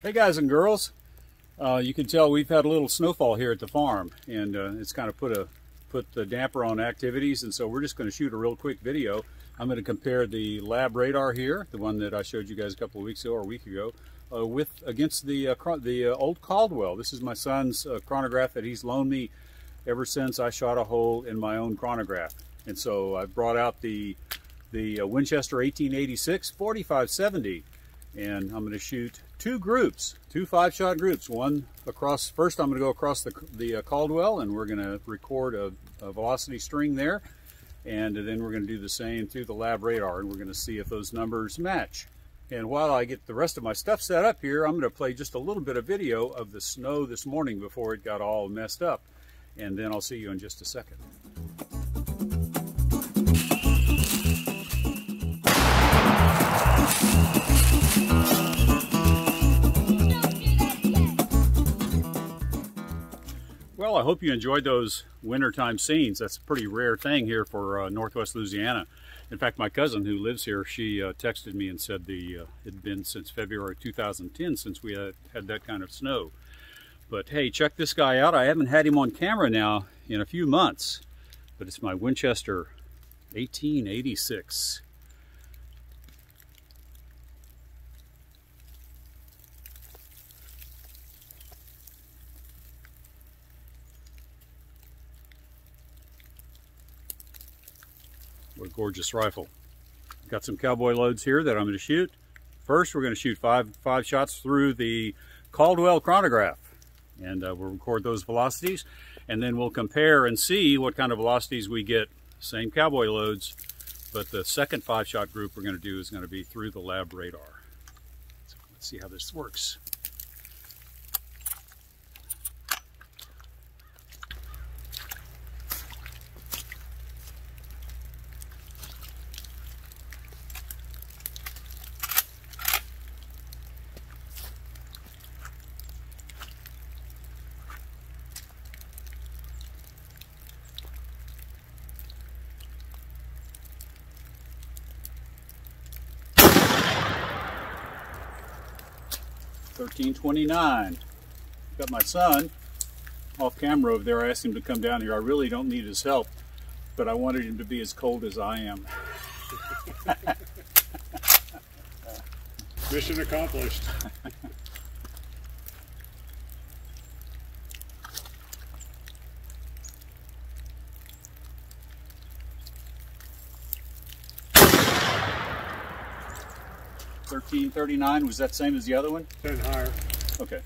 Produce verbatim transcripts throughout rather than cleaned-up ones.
Hey guys and girls, uh, you can tell we've had a little snowfall here at the farm, and uh, it's kind of put a put the damper on activities, and so we're just going to shoot a real quick video. I'm going to compare the LabRadar here, the one that I showed you guys a couple of weeks ago or a week ago, uh, with against the uh, the uh, old Caldwell. This is my son's uh, chronograph that he's loaned me ever since I shot a hole in my own chronograph, and so I brought out the the uh, Winchester eighteen eighty-six forty-five seventy. And I'm going to shoot two groups, two five-shot groups. One across, first I'm going to go across the, the uh, Caldwell, and we're going to record a, a velocity string there. And then we're going to do the same through the LabRadar, and we're going to see if those numbers match. And while I get the rest of my stuff set up here, I'm going to play just a little bit of video of the snow this morning before it got all messed up. And then I'll see you in just a second. Well, I hope you enjoyed those wintertime scenes. That's a pretty rare thing here for uh, Northwest Louisiana. In fact, my cousin who lives here, she uh, texted me and said the uh, it had been since February two thousand ten since we had, had that kind of snow. But hey, check this guy out. I haven't had him on camera now in a few months, but it's my Winchester eighteen eighty-six. What a gorgeous rifle. Got some cowboy loads here that I'm going to shoot. First, we're going to shoot five, five shots through the Caldwell chronograph. And uh, we'll record those velocities. And then we'll compare and see what kind of velocities we get. Same cowboy loads. But the second five-shot group we're going to do is going to be through the LabRadar. So let's see how this works. thirteen twenty-nine. Got my son off camera over there. I asked him to come down here. I really don't need his help, but I wanted him to be as cold as I am. Mission accomplished. thirteen thirty-nine, was that same as the other one? ten higher. Okay.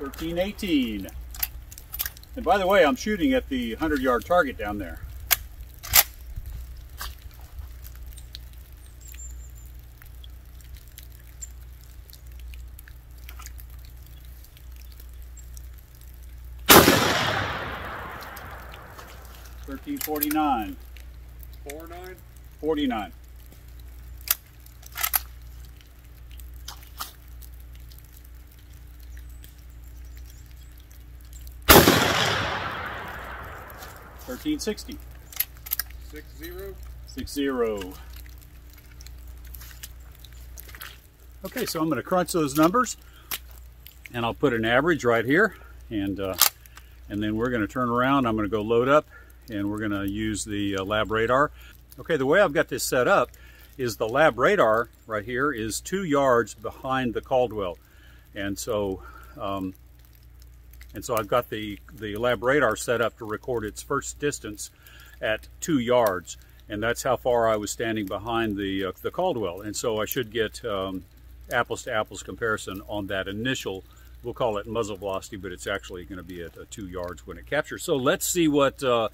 thirteen eighteen. And by the way, I'm shooting at the hundred-yard target down there. thirteen forty-nine. forty-nine? forty-nine. thirteen sixty. six zero? six zero. Okay, so I'm going to crunch those numbers, and I'll put an average right here, and, uh, and then we're going to turn around. I'm going to go load up, and we're going to use the uh, LabRadar. Okay, the way I've got this set up is the LabRadar right here is two yards behind the Caldwell, and so um, and so I've got the the LabRadar set up to record its first distance at two yards, and that's how far I was standing behind the uh, the Caldwell, and so I should get um, apples to apples comparison on that initial. We'll call it muzzle velocity, but it's actually going to be at uh, two yards when it captures. So let's see what. Uh,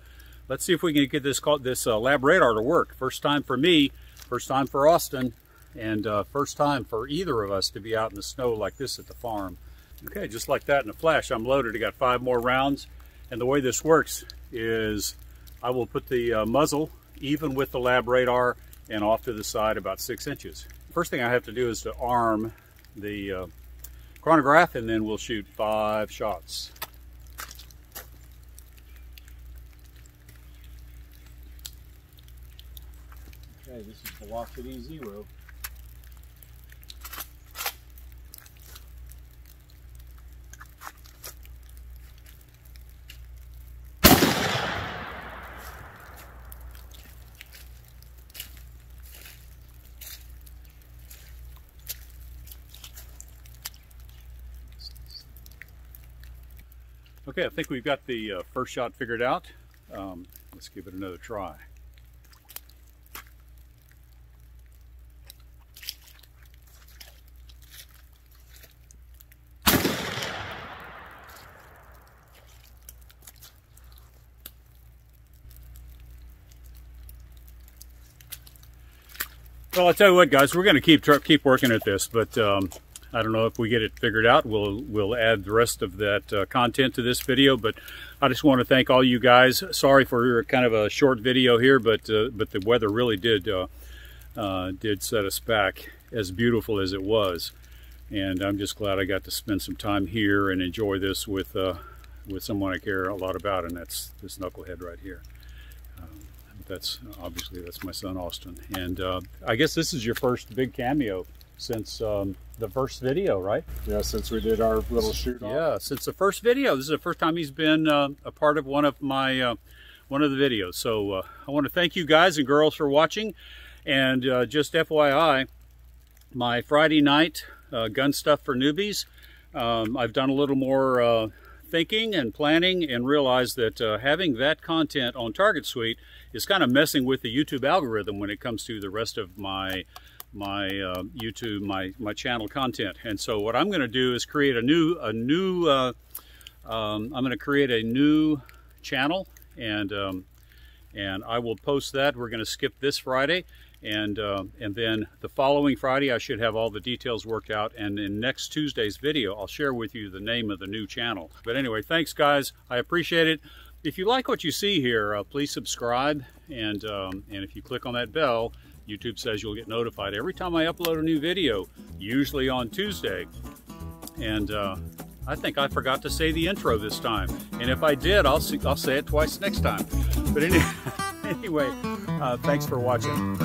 Let's see if we can get this this uh, LabRadar to work. First time for me, first time for Austin, and uh, first time for either of us to be out in the snow like this at the farm. Okay, just like that in a flash, I'm loaded. I got five more rounds, and the way this works is I will put the uh, muzzle even with the LabRadar and off to the side about six inches. First thing I have to do is to arm the uh, chronograph, and then we'll shoot five shots. Okay, this is velocity zero. Okay, I think we've got the uh, first shot figured out. Um, let's give it another try. Well, I tell you what, guys, we're going to keep keep working at this, but. Um, I don't know if we get it figured out. We'll we'll add the rest of that uh, content to this video, but I just want to thank all you guys. Sorry for kind of a short video here, but uh, but the weather really did uh, uh, did set us back, as beautiful as it was, and I'm just glad I got to spend some time here and enjoy this with uh, with someone I care a lot about, and that's this knucklehead right here. Um, that's obviously that's my son Austin, and uh, I guess this is your first big cameo since um, the first video, right? Yeah, since we did our little shoot-off. Yeah, since the first video. This is the first time he's been uh, a part of one of my, uh, one of the videos. So uh, I want to thank you guys and girls for watching. And uh, just F Y I, my Friday night uh, gun stuff for newbies, um, I've done a little more uh, thinking and planning and realized that uh, having that content on Target Suite is kind of messing with the YouTube algorithm when it comes to the rest of my my uh, YouTube, my my channel content, and so what I'm going to do is create a new a new. Uh, um, I'm going to create a new channel, and um, and I will post that. We're going to skip this Friday, and uh, and then the following Friday I should have all the details worked out. And in next Tuesday's video, I'll share with you the name of the new channel. But anyway, thanks guys. I appreciate it. If you like what you see here, uh, please subscribe, and um, and if you click on that bell. YouTube says you'll get notified every time I upload a new video, usually on Tuesday. And uh, I think I forgot to say the intro this time. And if I did, I'll, see, I'll say it twice next time. But any, anyway, uh, thanks for watching.